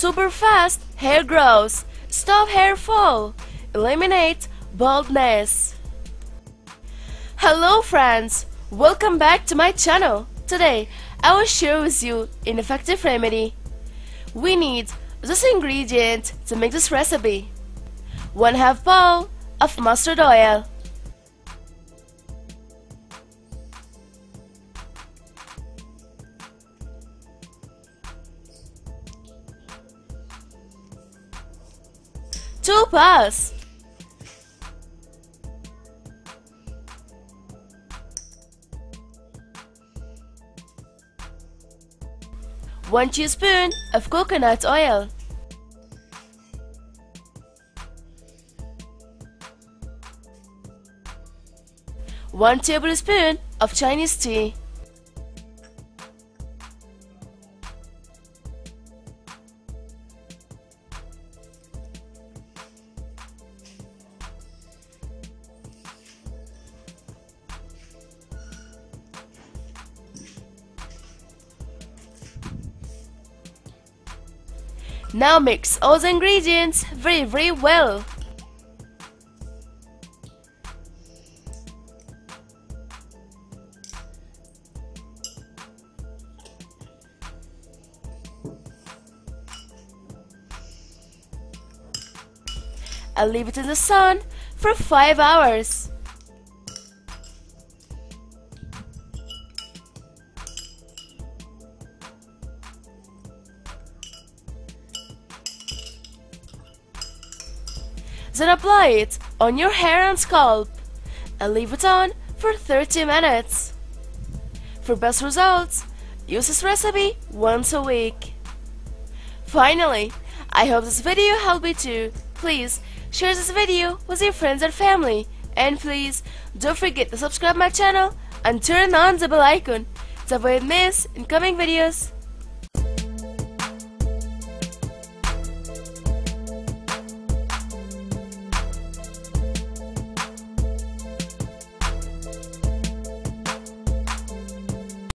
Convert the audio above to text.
Super fast hair growth. Stop hair fall. Eliminate baldness. Hello friends, welcome back to my channel. Today I will share with you an effective remedy. We need this ingredient to make this recipe: 1/2 bowl of mustard oil, 2 paws, 1 teaspoon of coconut oil, 1 tablespoon of Chinese tea, Now mix all the ingredients very well. I'll leave it in the sun for 5 hours. Then apply it on your hair and scalp and leave it on for 30 minutes. For best results, use this recipe once a week. Finally, I hope this video helped you too. Please share this video with your friends and family, and please don't forget to subscribe my channel and turn on the bell icon to avoid miss incoming videos.